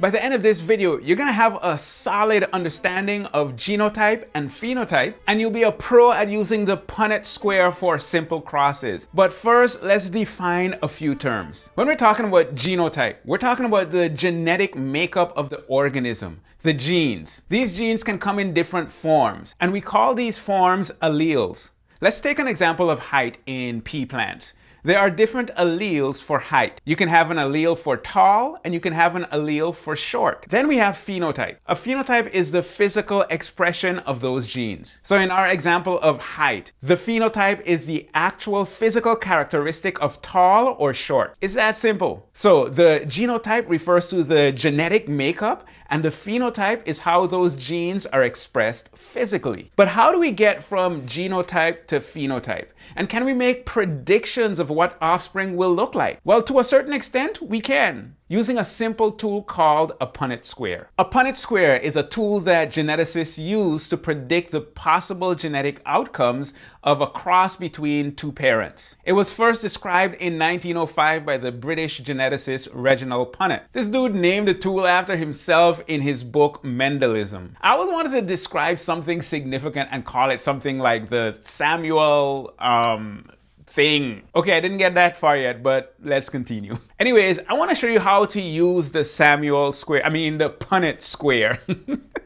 By the end of this video, you're gonna have a solid understanding of genotype and phenotype, and you'll be a pro at using the Punnett square for simple crosses. But first, let's define a few terms. When we're talking about genotype, we're talking about the genetic makeup of the organism, the genes. These genes can come in different forms, and we call these forms alleles. Let's take an example of height in pea plants. There are different alleles for height. You can have an allele for tall, and you can have an allele for short. Then we have phenotype. A phenotype is the physical expression of those genes. So in our example of height, the phenotype is the actual physical characteristic of tall or short. It's that simple. So the genotype refers to the genetic makeup, and the phenotype is how those genes are expressed physically. But how do we get from genotype to phenotype? And can we make predictions of what offspring will look like? Well, to a certain extent, we can, using a simple tool called a Punnett square. A Punnett square is a tool that geneticists use to predict the possible genetic outcomes of a cross between two parents. It was first described in 1905 by the British geneticist Reginald Punnett. This dude named the tool after himself in his book Mendelism. I always wanted to describe something significant and call it something like the Samuel thing. Okay, I didn't get that far yet, but let's continue. Anyways, I want to show you how to use the Punnett square.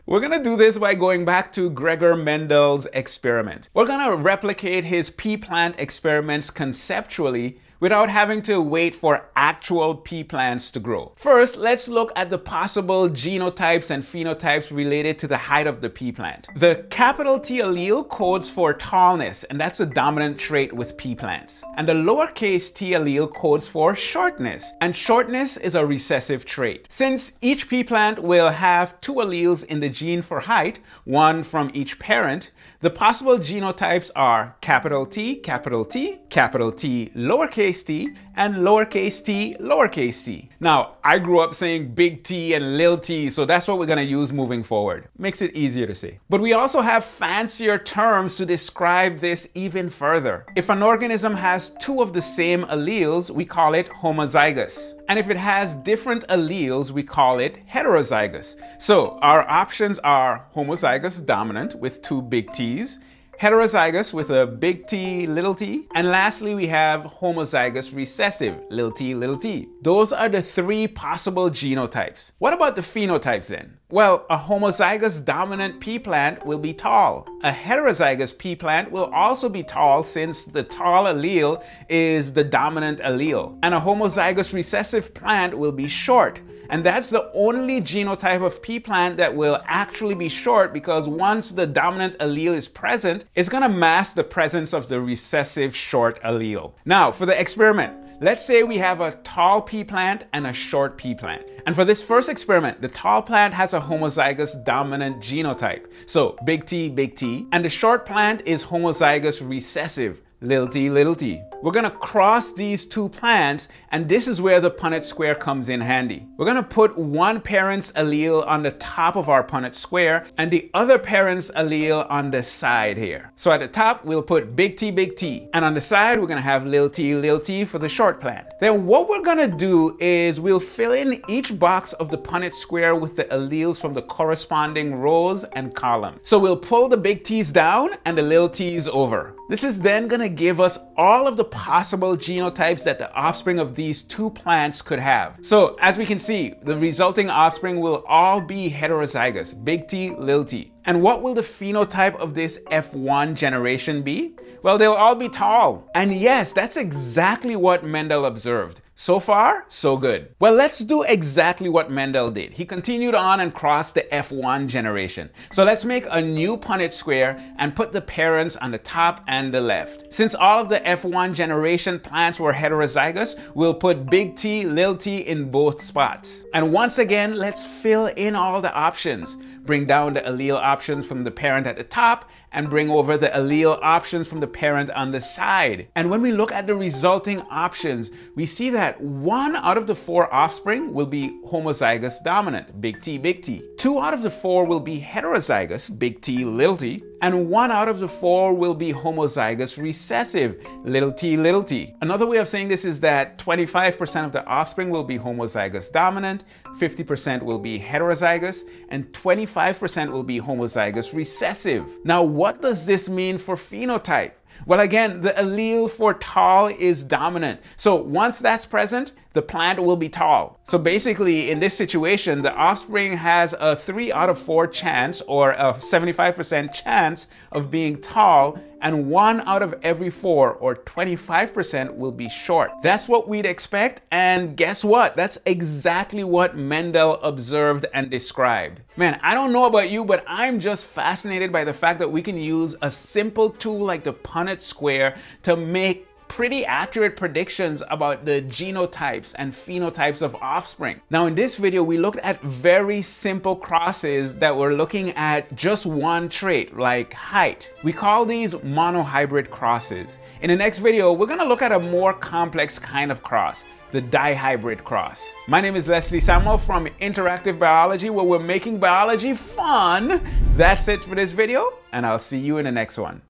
We're gonna do this by going back to Gregor Mendel's experiment. We're gonna replicate his pea plant experiments conceptually without having to wait for actual pea plants to grow. First, let's look at the possible genotypes and phenotypes related to the height of the pea plant. The capital T allele codes for tallness, and that's a dominant trait with pea plants. And the lowercase t allele codes for shortness, and shortness is a recessive trait. Since each pea plant will have two alleles in the gene for height, one from each parent, the possible genotypes are capital T, capital T, capital T, lowercase t, and lowercase t, lowercase t. Now, I grew up saying big T and little t, so that's what we're gonna use moving forward. Makes it easier to say. But we also have fancier terms to describe this even further. If an organism has two of the same alleles, we call it homozygous. And if it has different alleles, we call it heterozygous. So our options are homozygous dominant with two big T's, heterozygous with a big T, little t, and lastly we have homozygous recessive, little t, little t. Those are the three possible genotypes. What about the phenotypes then? Well, a homozygous dominant pea plant will be tall. A heterozygous pea plant will also be tall since the tall allele is the dominant allele. And a homozygous recessive plant will be short. And that's the only genotype of pea plant that will actually be short, because once the dominant allele is present, it's gonna mask the presence of the recessive short allele. Now, for the experiment, let's say we have a tall pea plant and a short pea plant. And for this first experiment, the tall plant has a homozygous dominant genotype, so big T, and the short plant is homozygous recessive, little t, little t. We're gonna cross these two plants, and this is where the Punnett square comes in handy. We're gonna put one parent's allele on the top of our Punnett square and the other parent's allele on the side here. So at the top, we'll put big T, and on the side, we're gonna have little t for the short plant. Then what we're gonna do is we'll fill in each box of the Punnett square with the alleles from the corresponding rows and columns. So we'll pull the big T's down and the little t's over. This is then gonna give us all of the possible genotypes that the offspring of these two plants could have. So as we can see, the resulting offspring will all be heterozygous, big T, little t. And what will the phenotype of this F1 generation be? Well, they'll all be tall. And yes, that's exactly what Mendel observed. So far, so good. Well, let's do exactly what Mendel did. He continued on and crossed the F1 generation. So let's make a new Punnett square and put the parents on the top and the left. Since all of the F1 generation plants were heterozygous, we'll put big T, little t in both spots. And once again, let's fill in all the options. Bring down the allele options from the parent at the top and bring over the allele options from the parent on the side. And when we look at the resulting options, we see that one out of the four offspring will be homozygous dominant, big T, big T. Two out of the four will be heterozygous, big T, little t. and one out of the four will be homozygous recessive, little t, little t. Another way of saying this is that 25% of the offspring will be homozygous dominant, 50% will be heterozygous, and 25% will be homozygous recessive. Now, what does this mean for phenotype? Well, again, the allele for tall is dominant. So once that's present, the plant will be tall. So basically, in this situation, the offspring has a 3 out of 4 chance, or a 75% chance of being tall, and 1 out of every 4, or 25%, will be short. That's what we'd expect, and guess what? That's exactly what Mendel observed and described. Man, I don't know about you, but I'm just fascinated by the fact that we can use a simple tool like the Punnett square to make pretty accurate predictions about the genotypes and phenotypes of offspring. Now, in this video, we looked at very simple crosses that were looking at just one trait, like height. We call these monohybrid crosses. In the next video, we're gonna look at a more complex kind of cross, the dihybrid cross. My name is Leslie Samuel from Interactive Biology, where we're making biology fun. That's it for this video, and I'll see you in the next one.